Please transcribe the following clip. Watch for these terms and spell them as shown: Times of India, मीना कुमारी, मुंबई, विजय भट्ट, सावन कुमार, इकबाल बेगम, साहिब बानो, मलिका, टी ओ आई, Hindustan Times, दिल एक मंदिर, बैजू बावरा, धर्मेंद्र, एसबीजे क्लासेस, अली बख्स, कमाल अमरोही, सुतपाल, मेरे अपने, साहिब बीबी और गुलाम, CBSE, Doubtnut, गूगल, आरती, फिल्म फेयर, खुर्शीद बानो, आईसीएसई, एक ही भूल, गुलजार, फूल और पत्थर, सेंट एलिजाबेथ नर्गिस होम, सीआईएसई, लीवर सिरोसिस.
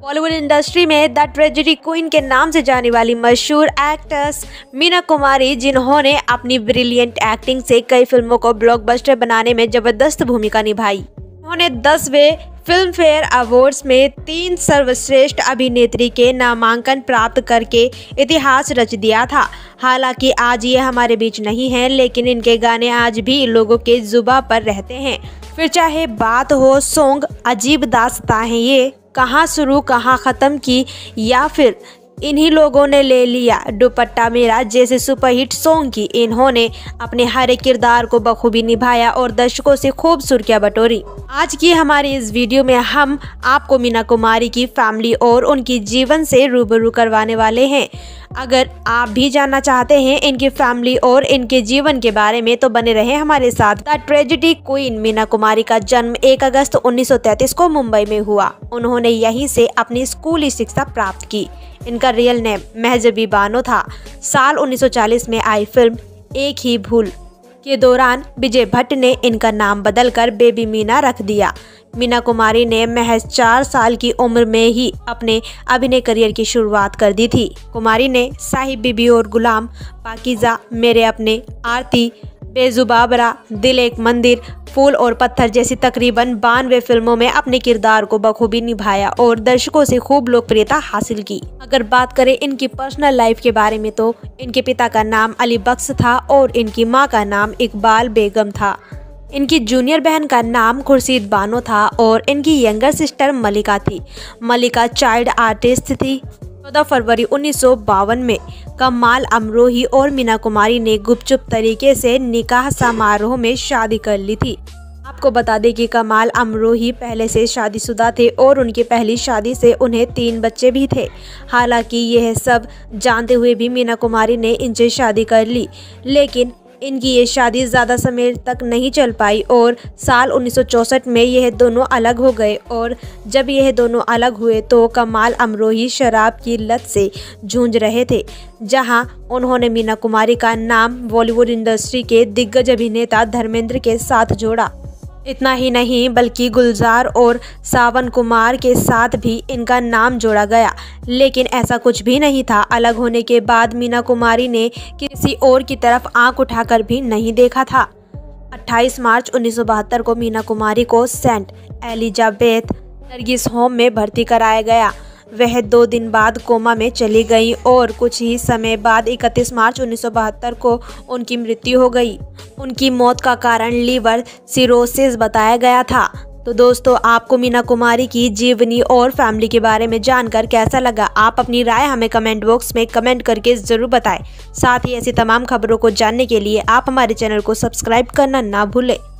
Bollywood industry में the tragedy queen के नाम से जानी वाली मशहूर एक्ट्रेस मीना कुमारी, जिन्होंने अपनी ब्रिलियंट एक्टिंग से कई फिल्मों को ब्लॉकबस्टर बनाने में जबरदस्त भूमिका निभाई। उन्होंने 10वें फिल्म फेयर अवार्ड्स में 3 सर्वश्रेष्ठ अभिनेत्री के नामांकन प्राप्त करके इतिहास रच दिया था। हालांकि आज ये हमारे बीच नहीं है, लेकिन इनके गाने आज भी लोगों के जुबा पर रहते हैं। फिर चाहे बात हो सॉन्ग, अजीब दास्तां है ये, कहाँ शुरू कहाँ ख़त्म की, या फिर इन्हीं लोगों ने ले लिया दुपट्टा मेरा जैसे सुपरहिट सॉन्ग की। इन्होंने अपने हर एक किरदार को बखूबी निभाया और दर्शकों से खूब सुर्खियां बटोरी। आज की हमारी इस वीडियो में हम आपको मीना कुमारी की फैमिली और उनकी जीवन से रूबरू करवाने वाले हैं। अगर आप भी जानना चाहते हैं इनकी फैमिली और इनके जीवन के बारे में, तो बने रहे हमारे साथ। The tragedy queen मीना कुमारी का जन्म 1 अगस्त 1933 को मुंबई में हुआ। उन्होंने यहीं से अपनी स्कूली शिक्षा प्राप्त की। इनका रियल नेम साहिब बानो था। साल 1940 में आई फिल्म एक ही भूल के दौरान विजय भट्ट ने इनका नाम बदलकर बेबी मीना रख दिया। मीना कुमारी ने महज 4 साल की उम्र में ही अपने अभिनय करियर की शुरुआत कर दी थी। कुमारी ने साहिब बीबी और गुलाम, पाकिजा, मेरे अपने, आरती, बैजू बावरा, दिल एक मंदिर, फूल और पत्थर जैसी तकरीबन 92 फिल्मों में अपने किरदार को बखूबी निभाया और दर्शकों से खूब लोकप्रियता हासिल की। अगर बात करें इनकी पर्सनल लाइफ के बारे में, तो इनके पिता का नाम अली बख्स था और इनकी मां का नाम इकबाल बेगम था। इनकी जूनियर बहन का नाम खुर्शीद बानो था और इनकी यंगर सिस्टर मलिका थी। मलिका चाइल्ड आर्टिस्ट थी। 14 फरवरी 1952 में कमाल अमरोही और मीना कुमारी ने गुपचुप तरीके से निकाह समारोह में शादी कर ली थी। आपको बता दें कि कमाल अमरोही पहले से शादीशुदा थे और उनकी पहली शादी से उन्हें 3 बच्चे भी थे। हालांकि यह सब जानते हुए भी मीना कुमारी ने इनसे शादी कर ली, लेकिन इनकी ये शादी ज़्यादा समय तक नहीं चल पाई और साल 1964 में यह दोनों अलग हो गए। और जब यह दोनों अलग हुए तो कमाल अमरोही शराब की लत से जूझ रहे थे, जहां उन्होंने मीना कुमारी का नाम बॉलीवुड इंडस्ट्री के दिग्गज अभिनेता धर्मेंद्र के साथ जोड़ा। इतना ही नहीं बल्कि गुलजार और सावन कुमार के साथ भी इनका नाम जोड़ा गया, लेकिन ऐसा कुछ भी नहीं था। अलग होने के बाद मीना कुमारी ने किसी और की तरफ आंख उठाकर भी नहीं देखा था। 28 मार्च 1972 को मीना कुमारी को सेंट एलिजाबेथ नर्गिस होम में भर्ती कराया गया। वह 2 दिन बाद कोमा में चली गई और कुछ ही समय बाद 31 मार्च 1972 को उनकी मृत्यु हो गई। उनकी मौत का कारण लीवर सिरोसिस बताया गया था। तो दोस्तों, आपको मीना कुमारी की जीवनी और फैमिली के बारे में जानकर कैसा लगा? आप अपनी राय हमें कमेंट बॉक्स में कमेंट करके ज़रूर बताएं। साथ ही ऐसी तमाम खबरों को जानने के लिए आप हमारे चैनल को सब्सक्राइब करना ना भूलें।